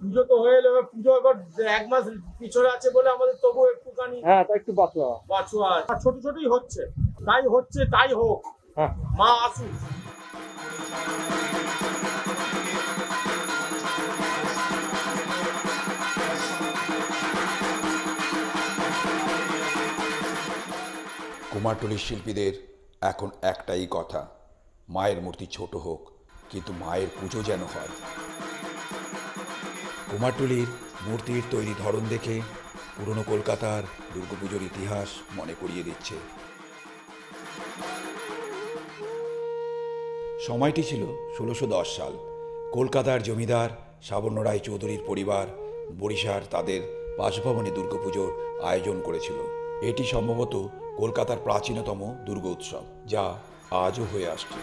পুজো তো হয়ে গেল, পুজো এবার এক মাস পিছনে আছে বলে আমাদের তবু একটুখানি হ্যাঁ তাই একটু বাঁচুয়া আর ছোট ছোটই হচ্ছে তাই হোক মা আসুক। কুমারটুলি শিল্পীদের এখন একটাই কথা, মায়ের মূর্তি ছোট হোক কিন্তু মায়ের পুজো যেন হয়। কুমারটুলির মূর্তির তৈরি ধরন দেখে পুরনো কলকাতার দুর্গাপুজোর ইতিহাস মনে করিয়ে দিচ্ছে। সময়টি ছিল ১৬১০ সাল। কলকাতার জমিদার সাবর্ণ রায় চৌধুরীর পরিবার বরিশার তাদের বাসভবনে দুর্গাপুজোর আয়োজন করেছিল। এটি সম্ভবত কলকাতার প্রাচীনতম দুর্গা উৎসব, যা আজও হয়ে আসছে।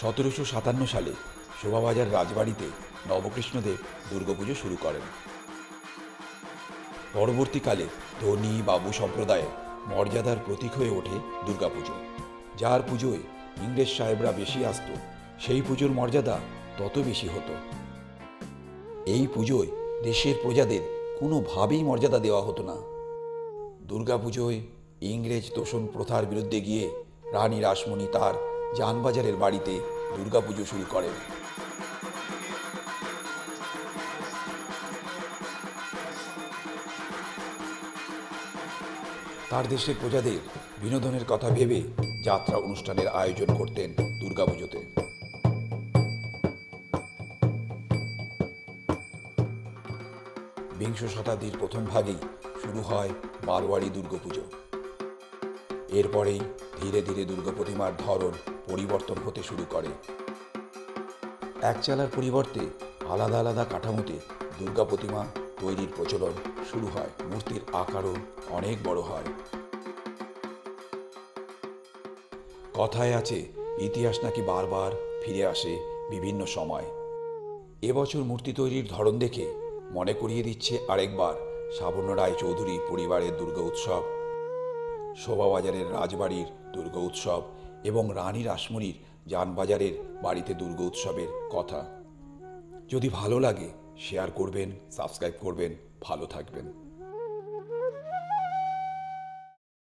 ১৭৫৭ সালে শোভাবাজার রাজবাড়িতে নবকৃষ্ণ দেব দুর্গাপুজো শুরু করেন। পরবর্তীকালে ধনী বাবু সম্প্রদায়ের মর্যাদার প্রতীক হয়ে ওঠে দুর্গাপুজো। যার পুজোয় ইংরেজ সাহেবরা বেশি আসত, সেই পুজোর মর্যাদা তত বেশি হতো। এই পুজোয় দেশের প্রজাদের কোনোভাবেই মর্যাদা দেওয়া হতো না। দুর্গাপুজোয় ইংরেজ তোষণ প্রথার বিরুদ্ধে গিয়ে রানী রাসমণি তার জানবাজারের বাড়িতে দুর্গাপুজো শুরু করেন। তার দেশের প্রজাদের বিনোদনের কথা ভেবে যাত্রা অনুষ্ঠানের আয়োজন করতেন দুর্গাপুজোতে। বিংশ শতাব্দীর প্রথম ভাগেই শুরু হয় বারোয়ারি দুর্গাপুজো। এরপরেই ধীরে ধীরে দুর্গা প্রতিমার ধরন পরিবর্তন হতে শুরু করে। একচালার পরিবর্তে আলাদা আলাদা কাঠামোতে দুর্গা প্রতিমা তৈরির প্রচলন শুরু হয়। মূর্তির আকারও অনেক বড় হয়। কথায় আছে ইতিহাস নাকি বারবার ফিরে আসে বিভিন্ন সময়। এবছর মূর্তি তৈরির ধরন দেখে মনে করিয়ে দিচ্ছে আরেকবার সাবর্ণ রায় চৌধুরী পরিবারের দুর্গা উৎসব, শোভাবাজারের রাজবাড়ির দুর্গা উৎসব এবং রানী রাসমণির জানবাজারের বাড়িতে দুর্গা উৎসবের কথা। যদি ভালো লাগে শেয়ার করবেন, সাবস্ক্রাইব করবেন, ভালো থাকবেন।